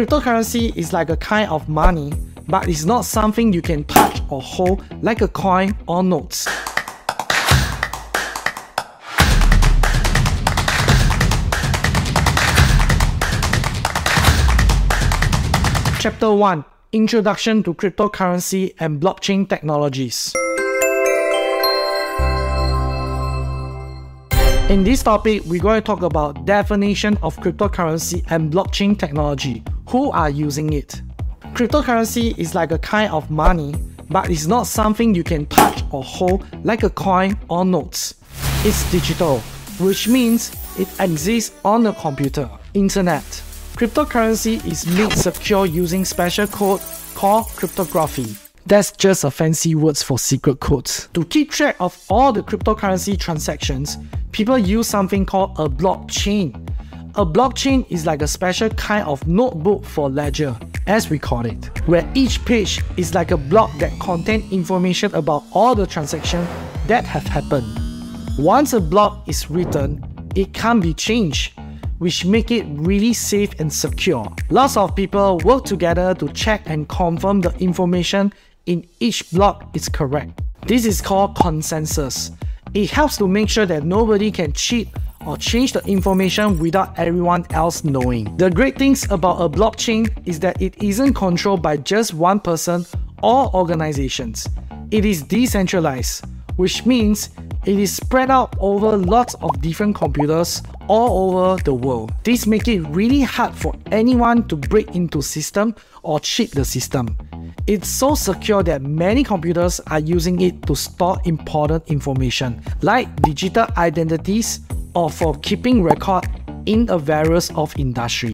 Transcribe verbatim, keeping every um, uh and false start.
cryptocurrency is like a kind of money, but it's not something you can touch or hold like a coin or notes. Chapter one. Introduction to Cryptocurrency and Blockchain Technologies. In this topic, we're going to talk about definition of cryptocurrency and blockchain technology. Who are using it? Cryptocurrency is like a kind of money, but it's not something you can touch or hold like a coin or notes. It's digital, which means it exists on the computer, internet. Cryptocurrency is made secure using special code called cryptography. That's just a fancy words for secret codes. To keep track of all the cryptocurrency transactions, people use something called a blockchain. A blockchain is like a special kind of notebook for ledger, as we call it, where each page is like a block that contains information about all the transactions that have happened. Once a block is written, it can't be changed, which make it really safe and secure. Lots of people work together to check and confirm the information in each block is correct. This is called consensus. It helps to make sure that nobody can cheat or change the information without everyone else knowing. The great things about a blockchain is that it isn't controlled by just one person or organizations. It is decentralized, which means it is spread out over lots of different computers all over the world. This makes it really hard for anyone to break into the system or cheat the system. It's so secure that many computers are using it to store important information, like digital identities or for keeping record in the various of industry.